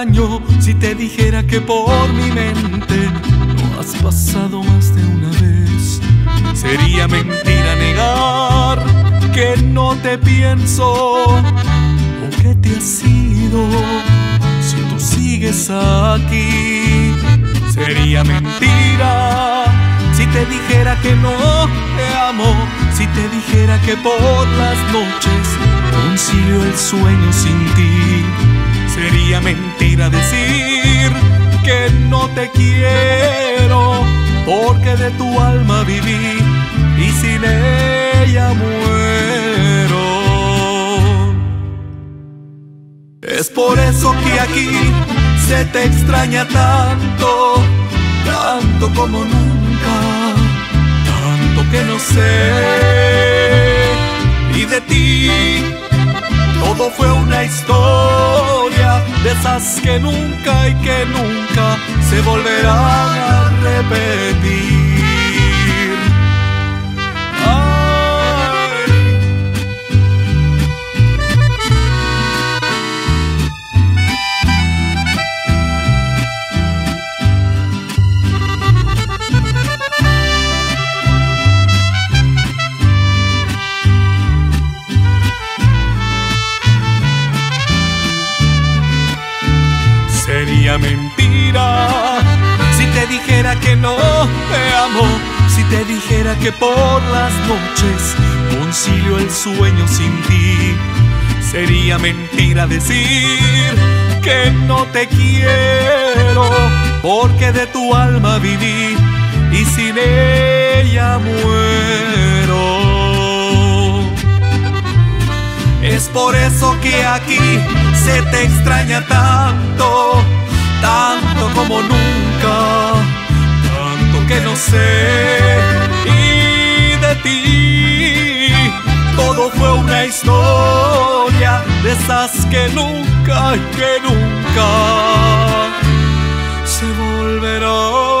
extraño si te dijera que por mi mente no has pasado más de una vez. Sería mentira negar que no te pienso o que te has ido si tú sigues aquí. Sería mentira si te dijera que no te amo, si te dijera que por las noches concilio el sueño sin ti. Sería mentira decir que no te quiero, porque de tu alma viví y sin ella muero. Es por eso que aquí se te extraña tanto, tanto como nunca, tanto que no sé. Y de ti todo fue una historia de esas que nunca y que nunca se volverán a repetir. Sería mentira si te dijera que no te amo, si te dijera que por las noches concilio el sueño sin ti. Sería mentira decir que no te quiero, porque de tu alma viví y sin ella muero. Es por eso que aquí se te extraña tanto, tanto como nunca, tanto que no sé. Y de ti todo fue una historia de esas que nunca se volverán.